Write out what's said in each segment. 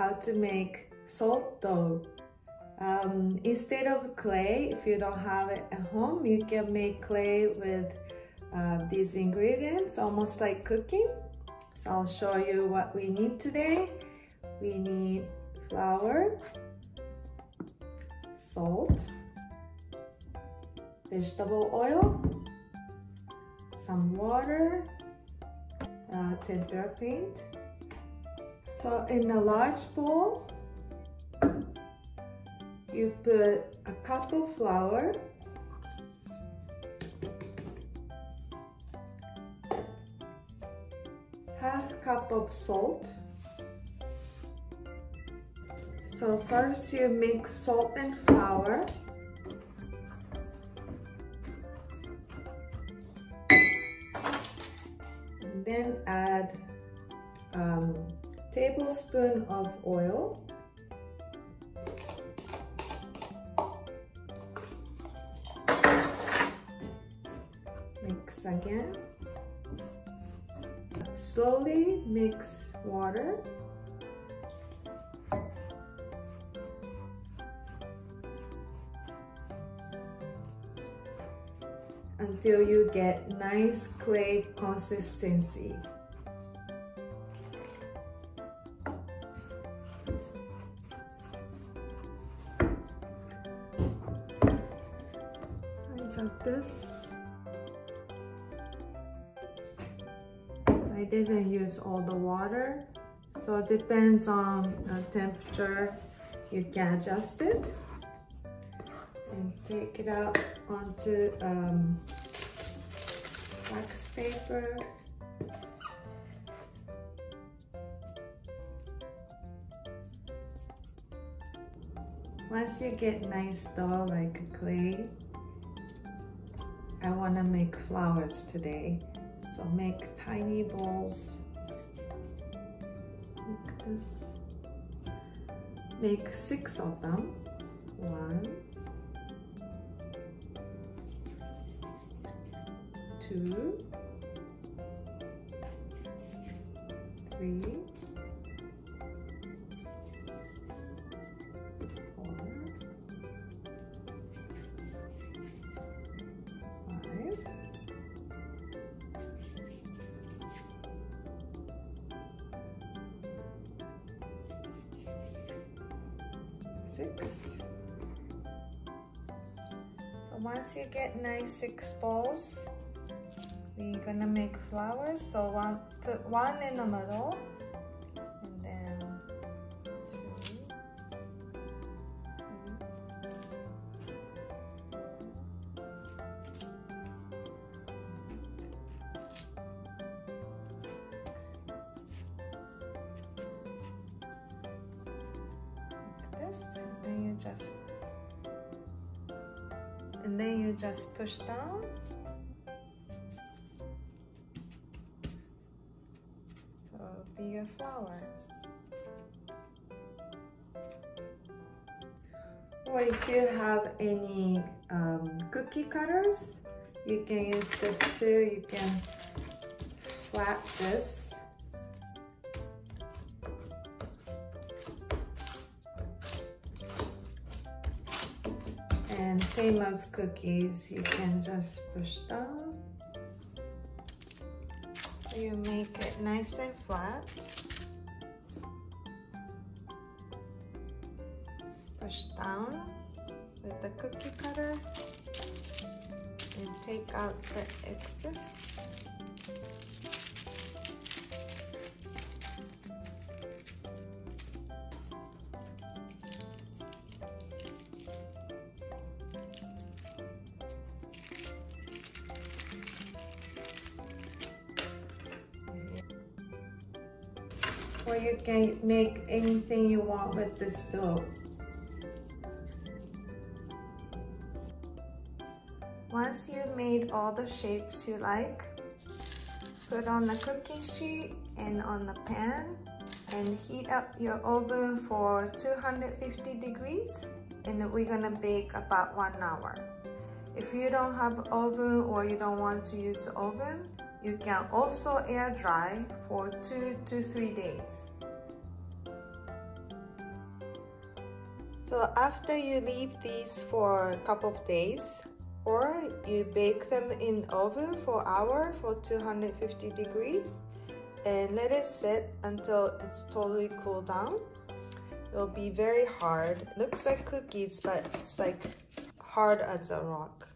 how to make salt dough. Instead of clay, if you don't have it at home, you can make clay with these ingredients, almost like cooking. So I'll show you what we need today. We need flour, salt, vegetable oil, some water, tempera paint. So in a large bowl, you put a cup of flour, half cup of salt. So first you mix salt and flour. And then add a tablespoon of oil. Mix again. Slowly mix water. Until you get nice clay consistency. I got this. I didn't use all the water, so it depends on the temperature. You can adjust it and take it out onto wax paper. Once you get nice dough like clay, I want to make flowers today. So make tiny balls like this. Make 6 of them. 1, 2, 3, 4, 5, 6. So once you get nice 6 balls, we're gonna make flowers. So put 1 in the middle, and then 2, 3, like this, and then you just push down. Your flower. Or if you have any cookie cutters, you can use this too. You can flat this. And same as cookies, you can just push down. You make it nice and flat. Push down with the cookie cutter and take out the excess. Or you can make anything you want with this dough. Once you've made all the shapes you like, put on the cooking sheet and on the pan and heat up your oven for 250 degrees, and we're gonna bake about 1 hour. If you don't have oven or you don't want to use the oven, you can also air dry for 2 to 3 days. So after you leave these for a couple of days, or you bake them in oven for an hour for 250 degrees and let it sit until it's totally cooled down. It'll be very hard. Looks like cookies, but it's like hard as a rock.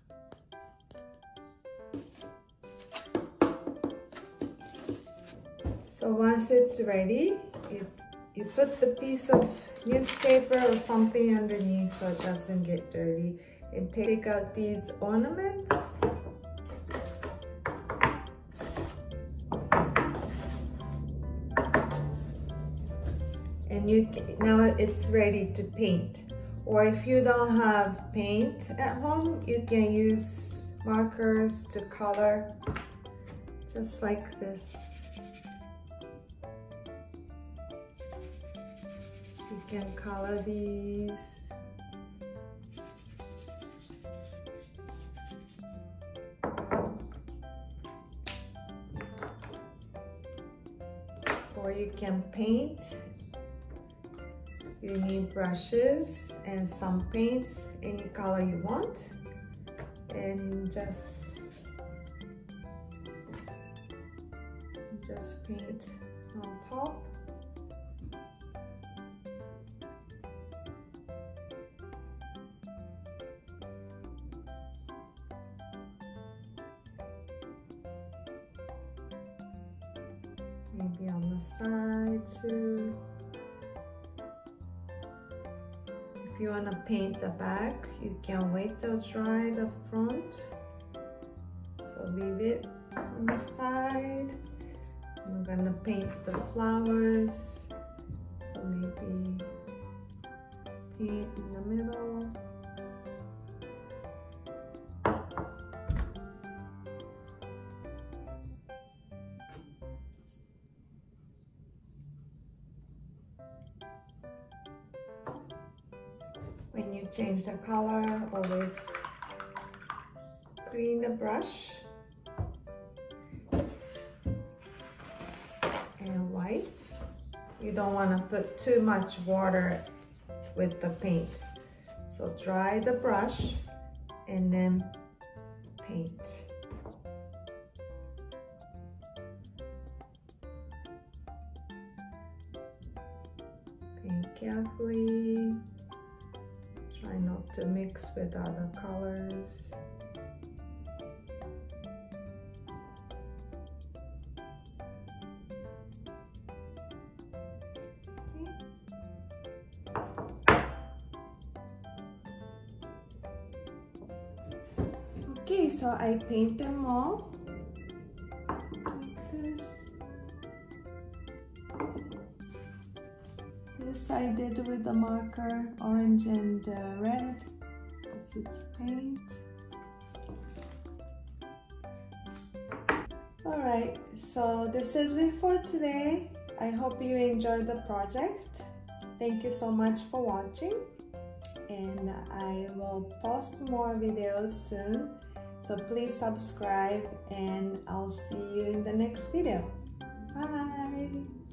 So once it's ready, you put the piece of newspaper or something underneath so it doesn't get dirty, and take out these ornaments. And now it's ready to paint. Or if you don't have paint at home, you can use markers to color, just like this. You can color these. Or you can paint. You need brushes and some paints, any color you want, and just paint on top. Maybe on the side too. If you want to paint the back, you can wait till dry the front. So leave it on the side. I'm gonna paint the flowers. So maybe paint in the middle. When you change the color, always clean the brush and wipe. You don't want to put too much water with the paint. So dry the brush and then paint. Paint carefully. Try not to mix with other colors. Okay, so I paint them all like this. This I did with the marker, orange and red. This is paint. Alright, so this is it for today. I hope you enjoyed the project. Thank you so much for watching. And I will post more videos soon. So please subscribe and I'll see you in the next video. Bye!